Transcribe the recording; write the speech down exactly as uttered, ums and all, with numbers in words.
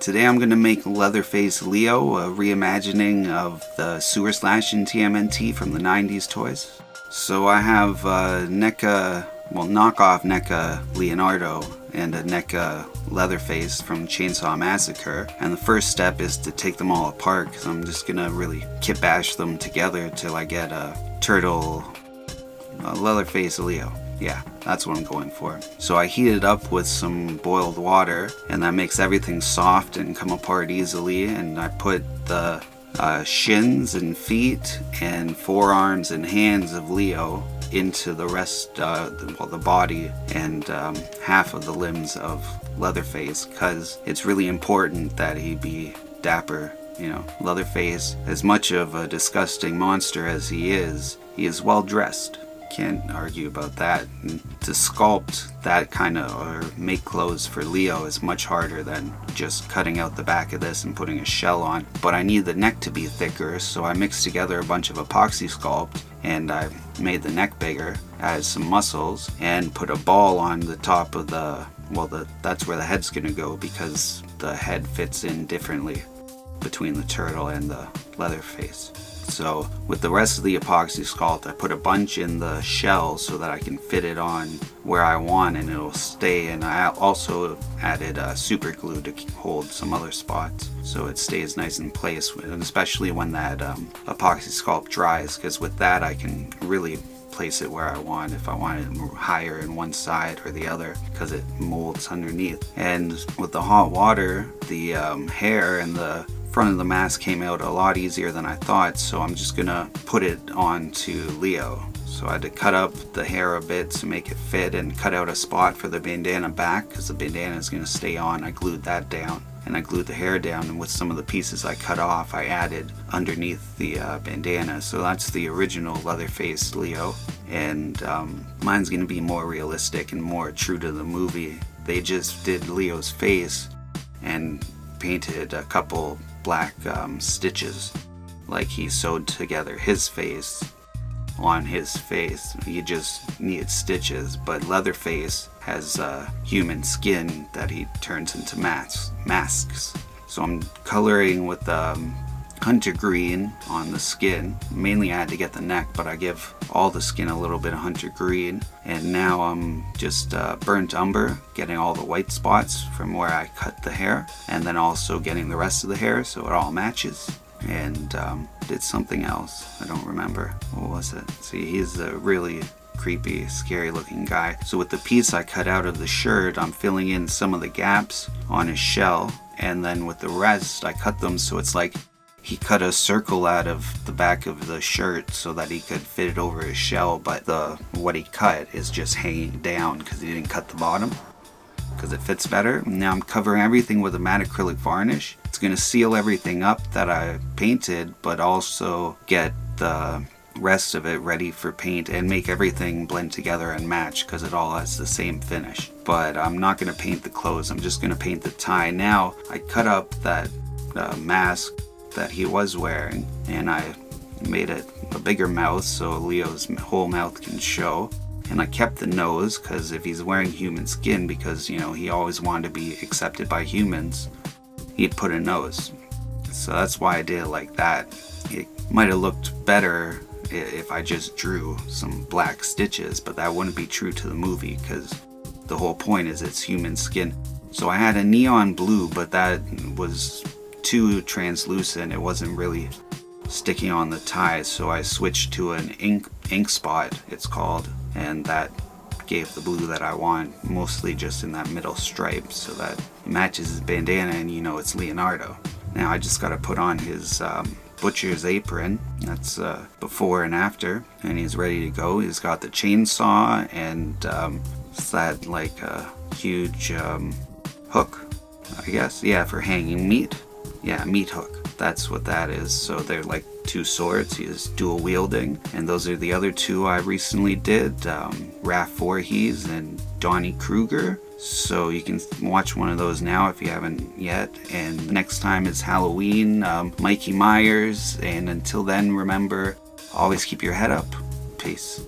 Today I'm going to make Leatherface Leo, a reimagining of the sewer slash in T M N T from the nineties toys. So I have a NECA, well knockoff NECA Leonardo and a NECA Leatherface from Chainsaw Massacre, and the first step is to take them all apart because I'm just going to really kit bash them together till I get a turtle, a Leatherface Leo. Yeah, that's what I'm going for. So I heat it up with some boiled water, and that makes everything soft and come apart easily, and I put the uh, shins and feet and forearms and hands of Leo into the rest, uh, the, well, the body and um, half of the limbs of Leatherface, because it's really important that he be dapper. You know, Leatherface, as much of a disgusting monster as he is, he is well dressed. Can't argue about that. And to sculpt that kind of, or make clothes for Leo is much harder than just cutting out the back of this and putting a shell on. But I need the neck to be thicker, so I mixed together a bunch of Apoxie Sculpt and I made the neck bigger, added some muscles, and put a ball on the top of the, well, the, that's where the head's gonna go because the head fits in differently between the turtle and the Leatherface. So with the rest of the Apoxie Sculpt, I put a bunch in the shell so that I can fit it on where I want and it'll stay, and I also added uh, super glue to hold some other spots so it stays nice in place, and especially when that um, Apoxie Sculpt dries, because with that I can really place it where I want, if I want it higher in one side or the other, because it molds underneath. And with the hot water, the um, hair and the front of the mask came out a lot easier than I thought, so I'm just gonna put it on to Leo. So I had to cut up the hair a bit to make it fit and cut out a spot for the bandana back because the bandana is gonna stay on. I glued that down and I glued the hair down, and with some of the pieces I cut off I added underneath the uh, bandana. So that's the original Leatherface Leo, and um, mine's gonna be more realistic and more true to the movie. They just did Leo's face and painted a couple black um, stitches, like he sewed together his face on his face. He just needed stitches, but Leatherface has uh, human skin that he turns into mas masks. So I'm coloring with um, hunter green on the skin. Mainly I had to get the neck, but I give all the skin a little bit of hunter green, and now I'm just uh, burnt umber, getting all the white spots from where I cut the hair, and then also getting the rest of the hair so it all matches. And um, did something else, I don't remember. What was it? See, he's a really creepy, scary looking guy. So with the piece I cut out of the shirt, I'm filling in some of the gaps on his shell, and then with the rest I cut them so it's like he cut a circle out of the back of the shirt so that he could fit it over his shell, but the what he cut is just hanging down because he didn't cut the bottom, because it fits better. Now I'm covering everything with a matte acrylic varnish. It's going to seal everything up that I painted, but also get the rest of it ready for paint and make everything blend together and match because it all has the same finish. But I'm not going to paint the clothes, I'm just going to paint the tie. Now I cut up that uh, mask that he was wearing, and I made it a bigger mouth so Leo's whole mouth can show, and I kept the nose because if he's wearing human skin, because you know he always wanted to be accepted by humans, he'd put a nose. So that's why I did it like that. It might have looked better if I just drew some black stitches, but that wouldn't be true to the movie because the whole point is it's human skin. So I had a neon blue, but that was too translucent, it wasn't really sticking on the tie, so I switched to an ink ink spot, it's called, and that gave the blue that I want, mostly just in that middle stripe so that it matches his bandana and you know it's Leonardo. Now I just gotta put on his um, butcher's apron, that's uh, before and after, and he's ready to go. He's got the chainsaw and um, it's that like a huge um, hook, I guess, yeah, for hanging meat. Yeah, meat hook, that's what that is. So they're like two swords, he is dual wielding, and those are the other two I recently did, um, Raph Voorhees and Donnie Krueger. So you can watch one of those now if you haven't yet, and next time is Halloween, um, Mikey Myers, and until then remember, always keep your head up. Peace.